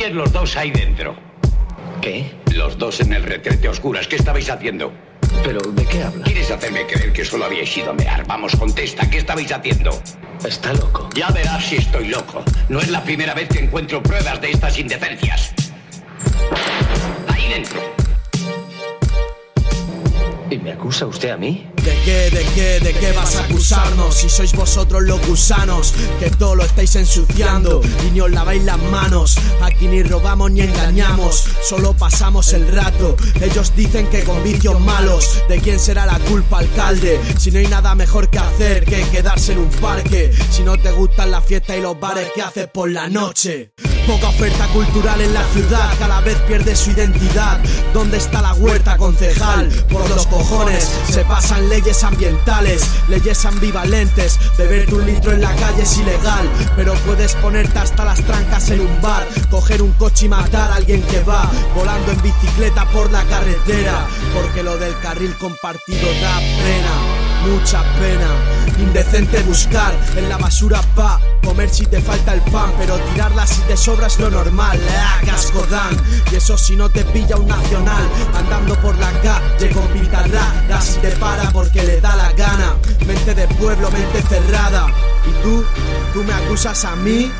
quién los dos hay dentro? ¿Qué? Los dos en el retrete a oscuras. ¿Qué estabais haciendo? ¿Pero de qué hablas? ¿Quieres hacerme creer que solo habíais ido a mear? Vamos, contesta, ¿qué estabais haciendo? Está loco. Ya verás si estoy loco. No es la primera vez que encuentro pruebas de estas indecencias. Ahí dentro. ¿Y me acusa usted a mí? ¿De qué vas a acusarnos? Si sois vosotros los gusanos, que todo lo estáis ensuciando y ni os laváis las manos. Aquí ni robamos ni engañamos, solo pasamos el rato. Ellos dicen que con vicios malos. ¿De quién será la culpa, alcalde? Si no hay nada mejor que hacer que quedarse en un parque. Si no te gustan las fiestas y los bares, ¿qué haces por la noche? Poca oferta cultural en la ciudad, cada vez pierde su identidad. ¿Dónde está la huerta, concejal? Por los cojones, se pasan leyes ambientales, leyes ambivalentes. Beberte un litro en la calle es ilegal, pero puedes ponerte hasta las trancas en un bar, coger un coche y matar a alguien que va volando en bicicleta por la carretera. Porque lo del carril compartido da pena, mucha pena. Indecente buscar en la basura pa' comer si te falta el pan, pero tirarla si te sobra es lo normal. Casco dan, y eso si no te pilla un nacional andando por la calle con pintarraga, si te para porque le da la gana. Mente de pueblo, mente cerrada. ¿Y tú me acusas a mí?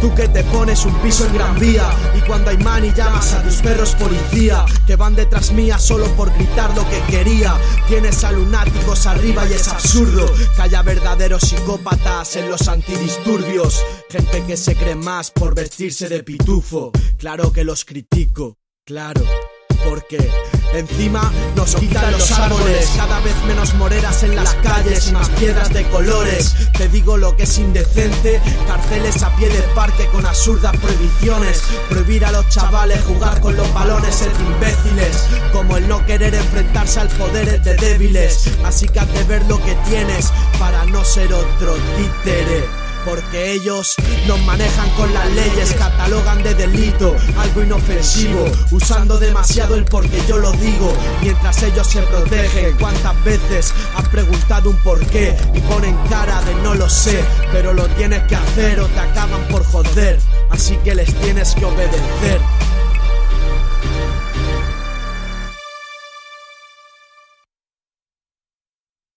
Tú que te pones un piso en Gran Vía y cuando hay mani llamas a tus perros policía, que van detrás mía solo por gritar lo que quería. Tienes a lunáticos arriba y es absurdo que haya verdaderos psicópatas en los antidisturbios. Gente que se cree más por vestirse de pitufo. Claro que los critico, claro, porque encima nos quitan los árboles, cada vez menos moreras en las calles y más piedras de colores. Te digo lo que es indecente, carteles a pie de parque con absurdas prohibiciones. Prohibir a los chavales jugar con los balones es de imbéciles, como el no querer enfrentarse al poder es de débiles. Así que haz de ver lo que tienes para no ser otro títere. Porque ellos nos manejan con las leyes, catalogan de delito algo inofensivo, usando demasiado el porque yo lo digo, mientras ellos se protegen. ¿Cuántas veces has preguntado un porqué y ponen cara de no lo sé? Pero lo tienes que hacer o te acaban por joder, así que les tienes que obedecer.